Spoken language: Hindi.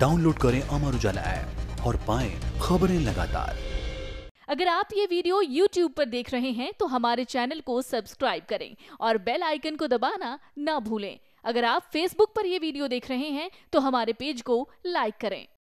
डाउनलोड करें अमर उजाला ऐप और पाएं खबरें लगातार। अगर आप ये वीडियो YouTube पर देख रहे हैं तो हमारे चैनल को सब्सक्राइब करें और बेल आइकन को दबाना ना भूलें। अगर आप Facebook पर ये वीडियो देख रहे हैं तो हमारे पेज को लाइक करें।